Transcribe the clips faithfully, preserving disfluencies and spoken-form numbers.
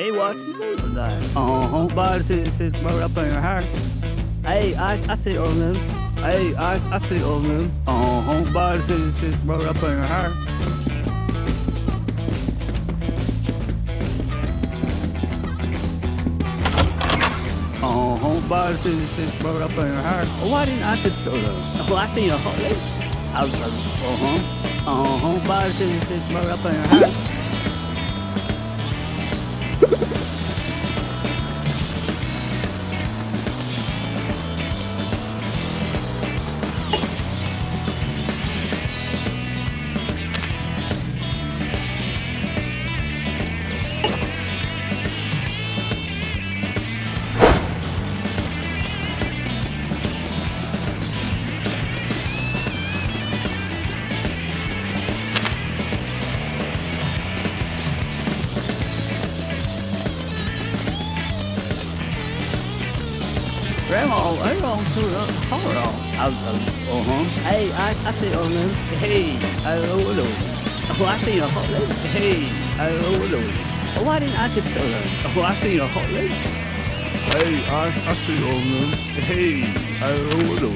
Hey, Watson. Oh, but it's right up on your heart. Hey, I, I see on them. Hey, I, I see on them. Oh, but it's right up on your heart. Oh, but it's right up on your heart. Why didn't I get so low? Oh, I see your heart. I was like, uh-huh. Oh, but it's right up on your heart. Grandma, I don't do that. How are you? I uh huh. Hey, I I see on them. Hey, I don't know. Oh, I see your hot leg. Hey, I don't know. Oh, why didn't I get so low? Oh, I see your hot leg. Hey, I I see on them. Hey, I don't know.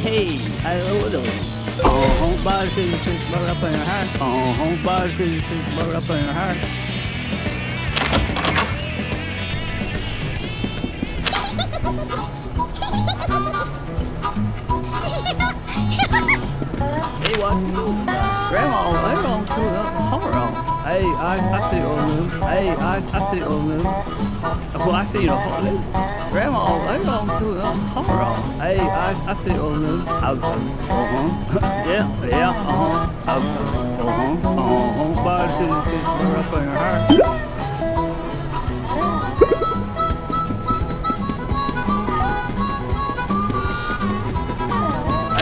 Hey, I love it. Oh, home bars is right up on your heart. Oh, home bars is right up on your heart. Hey, what's going on? Grandma, I don't do that. Horror. Hey, I, I see all you. Hey, I, I see all you. Well, I see the whole thing. Grandma, I don't do that. Horror. Hey, I, I see all you. I was like, uh-huh. Yeah, yeah, uh-huh. I was like, uh-huh, uh-huh. But it's right up on your heart.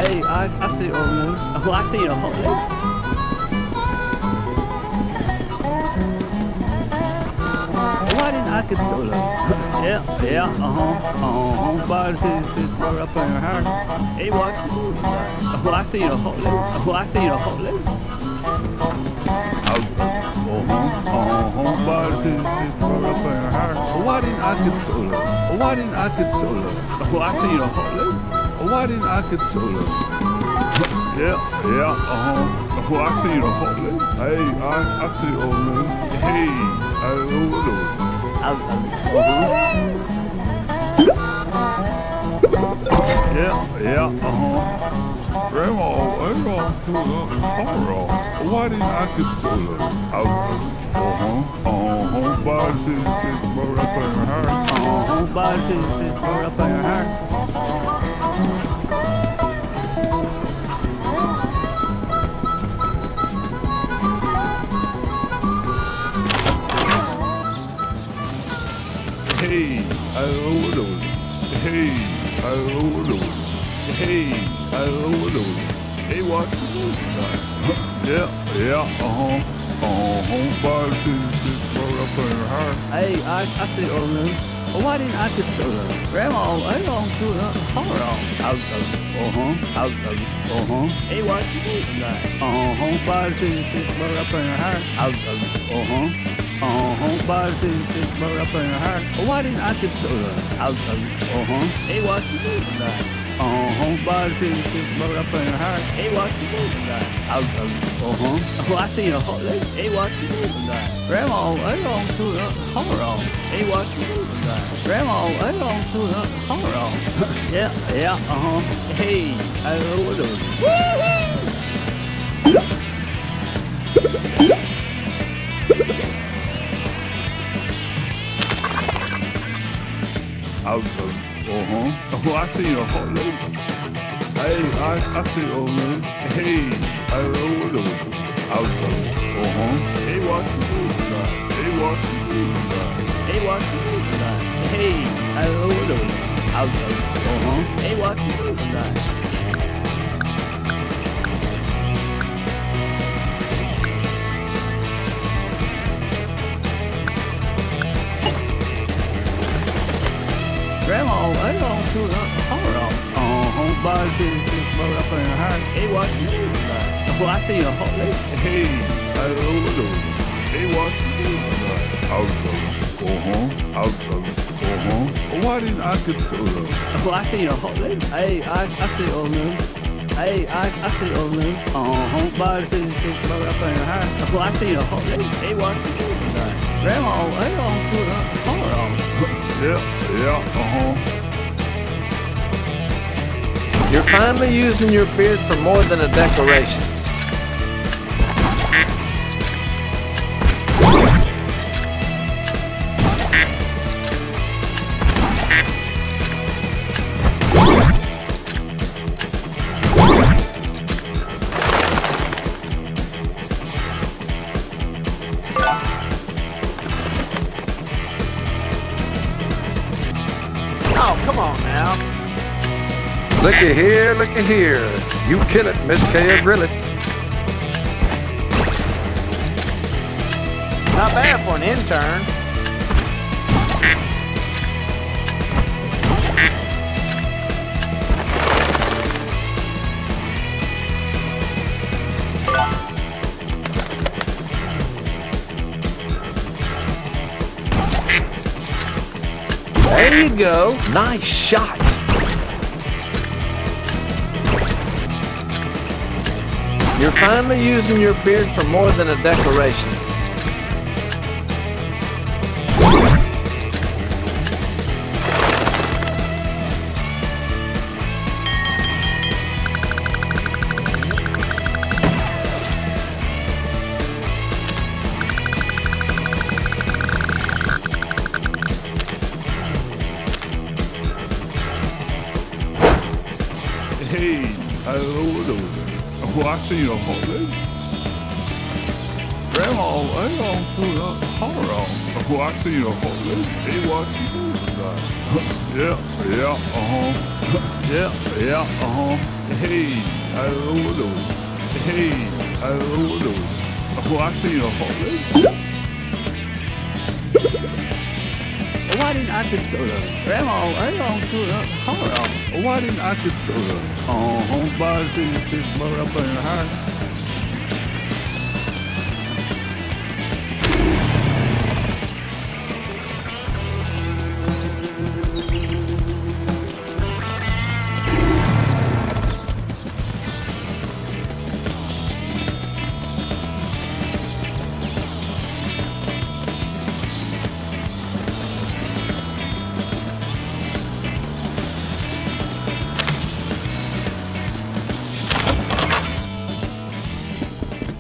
Hey, I, I see all you. Well, I see the whole thing. I could solo. Yeah, yeah, uh-huh, uh-huh. But it's right up on your heart. Hey, what? Oh, I see the hot leg. Oh, I see the hot leg. Uh-huh, uh-huh. But it's right up on your heart. Why didn't I could solo? Why didn't I could solo? Oh, I see the hot leg. Why didn't I could solo? Yeah, yeah, uh-huh. Oh, I see the hot leg. Hey, I, I see all men. Hey, I don't know. Yeah, yeah, uh-huh. Grandma, I don't do that. Why didn't I get stolen? Uh-huh, uh-huh. But it's right up on your heart. Uh-huh, but it's right up on your heart. Hey, I love it. Hey, I love it. Hey, I love it. Hey, what's going on? Yeah, yeah, uh-huh. Uh-huh, but it's right up on your heart. Hey, I, I see all them. Why didn't I get so low? Grandma, I don't do that. Hold on. I was like, uh-huh. I was like, uh-huh. Hey, what's going on? Uh-huh, but it's right up on your heart. I was like, uh-huh. Uh-huh, but it's right up on your heart. Why didn't I get so low? I was like, uh-huh. Hey, what's going on? Uh-huh, but it's right up on your heart. Hey, what's going on? I was like, uh-huh. Oh, I see your hot leg. Hey, what's going on? Grandma, I don't do that. Horror. Hey, what's going on? Grandma, I don't do that. Horror. Yeah, yeah, uh-huh. Hey, I love it. Woo-hoo! I was like, uh-huh. Oh, I see your hot leg. Hey, I, I see all men. Hey, I love it. I was like, uh-huh. Hey, what's going on? Hey, what's going on? Hey, what's going on? Hey, I love it. I was like, uh-huh. Hey, what's going on? Grandma, I don't feel that hard on home body since my up in her heart. Hey, what's new? Oh, I see a hot lady. Hey, I don't know. Hey, what's new? I was going to go home. I was going to go home. Why didn't I get so low? Oh, I see a hot lady. Hey, I, I see old man. Hey, I, I see old man. Oh, home body since my up in her heart. Oh, I see a hot lady. Hey, what's new? Grandma, I don't feel that hard on. Yeah, yeah, uh-huh. You're finally using your beard for more than a decoration. Oh, come on now. Looky here, looky here. You kill it, Miss Kaya Grillet. Not bad for an intern. There you go. Nice shot. You're finally using your beard for more than a decoration. Hey, hello. Oh, I see you, holiday. Grandma, I don't feel that hard on. Oh, I see you, holiday. Hey, what you doing tonight? Yeah, yeah, uh-huh. Yeah, yeah, uh-huh. Hey, I love those. Hey, I love those. Oh, I see you, holiday. Why didn't I get soda? Grandma, I don't feel that hard on. Why didn't I get soda? Oh, home body since it's more up in her heart.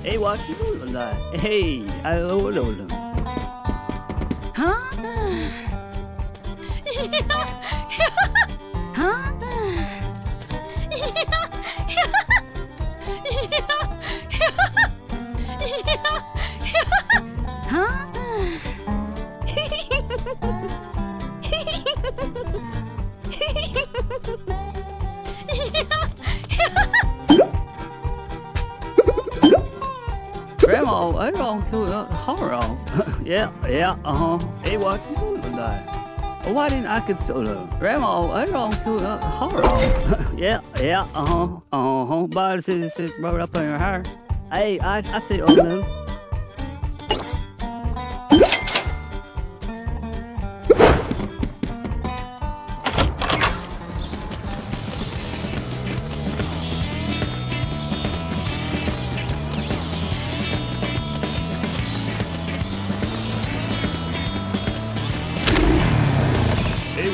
Hey, what's new on that? Hey, I love it. Huh? Huh? Grandma, I don't feel that hard on. Yeah, yeah, uh-huh. Hey, what's new on that? Why didn't I get soda? Grandma, I don't feel that hard on. Yeah, yeah, uh-huh. Uh-huh. Body since it's brought up in your hair. Hey, I, I see old man.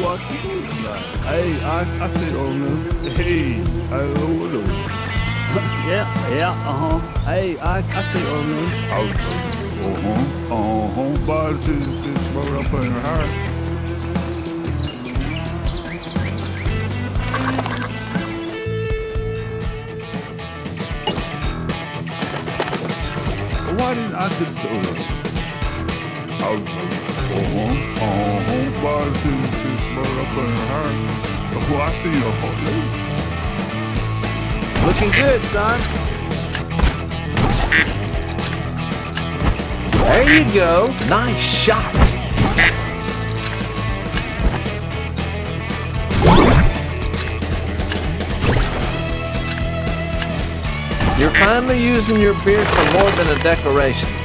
What's you doing tonight? Hey, I, I see old man. Hey, I love it. Yeah, yeah, uh-huh. Hey, I, I see old man. I was like, uh-huh, uh-huh. Body since it's brought up in her heart. Why didn't I get soda? I was like, uh-huh, uh-huh. Bars and sits right up in her heart. Oh, I see a hot lady. Looking good, son. There you go. Nice shot. You're finally using your beard for more than a decoration.